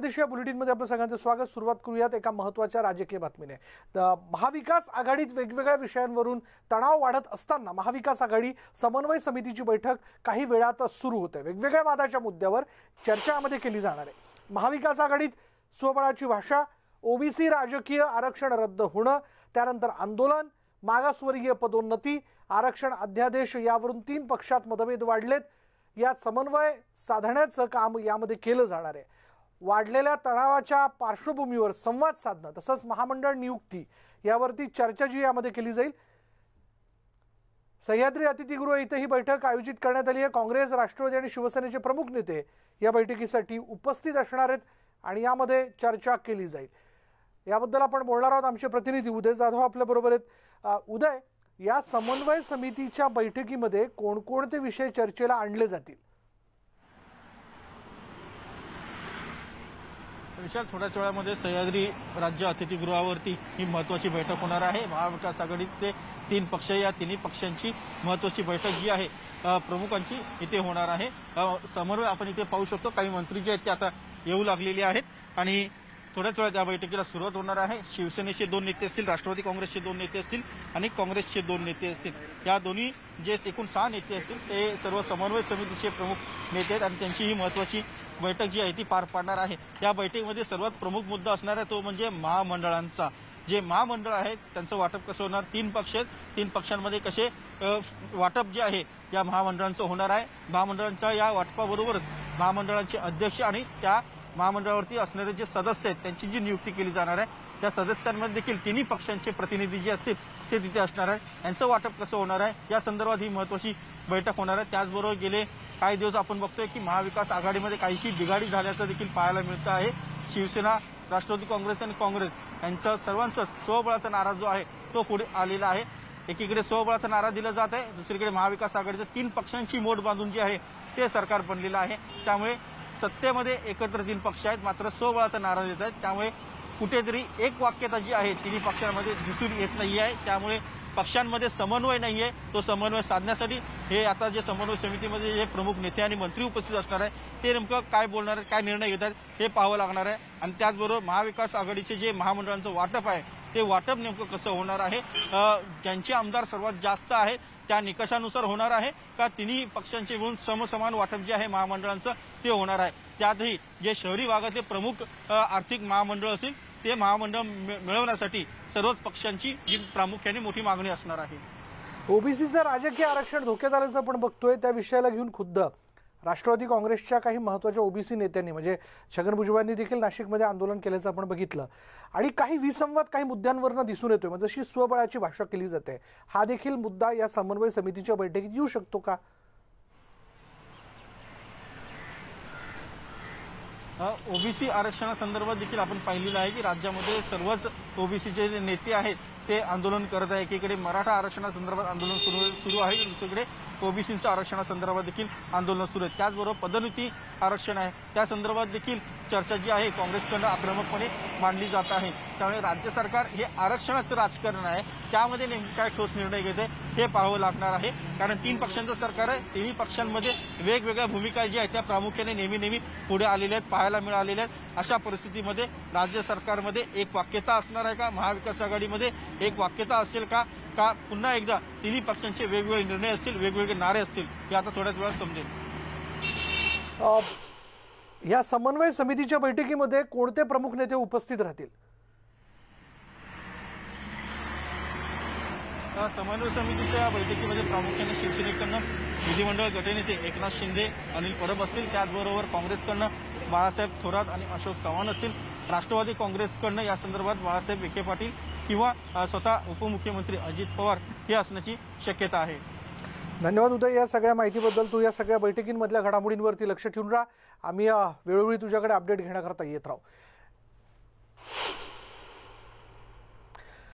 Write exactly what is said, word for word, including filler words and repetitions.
प्रदेश या बुलेटिन मध्ये आपलं सगळ्यांचं स्वागत। सुरुवात करूयात एका महत्त्वाच्या राजकीय बातमीने। महाविकास आघाडीत वेगवेगळ्या विषयांवरून तणाव वाढत असताना महाविकास आघाडी समन्वय समितीची बैठक काही वेळात सुरू होते। वेगवेगळ्या वादाच्या मुद्द्यावर चर्चा मध्ये केली जाणार आहे। महाविकास आघाडीत स्वबळाची भाषा, ओबीसी राजकीय आरक्षण रद्द होणं, त्यानंतर आंदोलन, मागासवर्गीय पदोन्नती, आरक्षण अध्यादेश यावरून तीन पक्षात मतभेद वाढलेत। या समन्वय साधण्याचं काम यामध्ये केलं जाणार आहे। वाढलेल्या तणावाच्या पार्श्वभूमीवर संवाद साधणं तसंच महामंडळ नियुक्ती यावरती चर्चा जी यामध्ये केली जाईल। सह्याद्री अतिथिगृह इथे ही बैठक आयोजित करण्यात आली आहे। काँग्रेस, राष्ट्रवादी आणि शिवसेनेचे प्रमुख नेते या बैठकीसाठी उपस्थित असणार आहेत आणि यामध्ये चर्चा केली जाईल। याबद्दल आपण बोलणार आहोत। आमचे प्रतिनिधी उदय जाधव आपल्या बरोबर आहेत। उदय, या समन्वय समितीच्या बैठकीमध्ये कोणकोणते विषय चर्चेला आणले जातील? विशाल, थोड्याच वेळामध्ये सह्याद्री राज्य अतिथीगृहावरती ही महत्त्वाची बैठक होणार आहे। महाविकास आघाडीचे तीन पक्ष, या तिन्ही पक्षांची महत्त्वाची बैठक जी आहे प्रमुखांची इथे होणार आहे। समन्वय आपण इथे पाहू शकतो, काही मंत्री जे आहेत ते आता येऊ लागलेले आहेत आणि थोड्याच वेळात या बैठकीला सुरुवात होणार आहे। शिवसेनेचे दोन नेते असतील, राष्ट्रवादी काँग्रेसचे दोन नेते असतील आणि काँग्रेसचे दोन नेते असतील। या दोन्ही जे एकूण सहा नेते असतील ते सर्व समन्वय समितीचे प्रमुख नेते आहेत आणि त्यांची ही महत्त्वाची बैठक जी आहे ती पार पाडणार आहे। या बैठकीमध्ये सर्वात प्रमुख मुद्दा असणार आहे तो म्हणजे महामंडळांचा। जे महामंडळ आहेत त्यांचं वाटप कसं होणार, तीन पक्ष आहेत, तीन पक्षांमध्ये कसे वाटप जे आहे या महामंडळांचं होणार आहे। महामंडळांच्या या वाटपाबरोबरच महामंडळांचे अध्यक्ष आणि त्या महामंडळावरती असणारे जे सदस्य आहेत त्यांची जी नियुक्ती केली जाणार आहे त्या सदस्यांमध्ये देखील तिन्ही पक्षांचे प्रतिनिधी जे असतील ते तिथे असणार आहे। यांचं वाटप कसं होणार आहे या संदर्भात ही महत्त्वाची बैठक होणार आहे। त्याचबरोबर गेले काही दिवस आपण बघतोय की महाविकास आघाडीमध्ये काहीशी बिघाडी झाल्याचं देखील पाहायला मिळतं आहे। शिवसेना, राष्ट्रवादी काँग्रेस आणि काँग्रेस यांचा सर्वांचाच स्वबळाचा नारा जो आहे तो पुढे आलेला आहे। एकीकडे स्वबळाचा नारा दिला जात आहे, दुसरीकडे महाविकास आघाडीच्या तीन पक्षांची मोठ बांधून जी आहे ते सरकार बनलेलं आहे। त्यामुळे सत्तेमध्ये एकत्र तीन पक्ष आहेत मात्र स्वबळाचा नारा देत आहेत, त्यामुळे कुठेतरी एक वाक्यता जी आहे तिन्ही पक्षांमध्ये दिसून येत नाही आहे। त्यामुळे पक्षांमध्ये समन्वय नाही आहे, तो समन्वय साधण्यासाठी हे आता जे समन्वय समितीमध्ये जे प्रमुख नेते आणि मंत्री उपस्थित असणार आहे ते नेमकं काय बोलणार आहेत, काय निर्णय घेत आहेत हे पाहावं लागणार आहे। आणि त्याचबरोबर महाविकास आघाडीचे जे महामंडळांचं वाटप आहे ते वाटप नेमकं कसं होणार आहे, ज्यांचे आमदार सर्वात जास्त आहेत त्या निकषानुसार होणार आहे का तिन्ही पक्षांचे मिळून समसमान वाटप जे आहे महामंडळांचं ते होणार आहे। त्यातही जे शहरी भागातले प्रमुख आर्थिक महामंडळ असतील ते महामंडळ मिळवण्यासाठी सर्वच पक्षांची जी प्रामुख्याने मोठी मागणी असणार आहे। ओबीसीचं राजकीय आरक्षण धोक्यात असं आपण बघतोय, त्या विषयाला घेऊन खुद्द राष्ट्रवादी काँग्रेसच्या काही महत्त्वाच्या ओबीसी नेत्यांनी म्हणजे छगन भुजबळांनी देखील नाशिकमध्ये आंदोलन केल्याचं आपण बघितलं आणि काही विसंवाद काही मुद्द्यांवरनं दिसून येतोय। म्हणजे जशी स्वबळाची भाषा केली जाते हा देखील मुद्दा या समन्वय समितीच्या बैठकीत येऊ शकतो का? ओबीसी आरक्षणासंदर्भात देखील आपण पाहिलेलं आहे की राज्यामध्ये सर्वच ओबीसीचे जे नेते आहेत ते आंदोलन करत आहे। एकीकडे मराठा आरक्षणासंदर्भात आंदोलन सुरू सुरू आहे, दुसरीकडे ओबीसीचं आरक्षणासंदर्भात देखील आंदोलन सुरू आहे। त्याचबरोबर पदोन्नती आरक्षण आहे त्या संदर्भात देखील चर्चा जी आहे काँग्रेसकडनं आक्रमकपणे मांडली जात आहे। त्यामुळे राज्य सरकार हे आरक्षणाचं राजकारण आहे, त्यामध्ये नेमके काय ठोस निर्णय घेते हे पाहावं लागणार आहे। कारण तीन पक्षांचं सरकार आहे, तिन्ही पक्षांमध्ये वेगवेगळ्या भूमिका ज्या आहेत त्या प्रामुख्याने नेहमी नेहमी पुढे आलेल्या आहेत, पाहायला मिळालेल्या आहेत। अशा परिस्थितीमध्ये राज्य सरकारमध्ये एक वाक्यता असणार आहे का, महाविकास आघाडीमध्ये एक वाक्यता असेल का, का पुन्हा एकदा तिन्ही पक्षांचे वेगवेगळे निर्णय असतील, वेगवेगळे नारे असतील हे आता थोड्याच वेळात समजेल। या समन्वय समितीच्या बैठकीमध्ये कोणते प्रमुख नेते उपस्थित राहतील? समन्वय समितीच्या बैठकीमध्ये प्रामुख्याने शिवसेनेकडनं विधिमंडळ गटनेते एकनाथ शिंदे, अनिल परब असतील, त्याचबरोबर काँग्रेसकडनं बाळासाहेब थोरात आणि अशोक चव्हाण असतील, राष्ट्रवादी काँग्रेसकडनं या संदर्भात बाळासाहेब विखे पाटील किंवा स्वतः उपमुख्यमंत्री अजित पवार हे असण्याची शक्यता आहे। धन्यवाद उदय, या सगळ्या माहितीबद्दल। तू या सगळ्या बैठकींमधल्या घडामोडींवरती लक्ष ठेवून राहा, आम्ही वेळोवेळी तुझ्याकडे अपडेट घेण्याकरता येत राहू।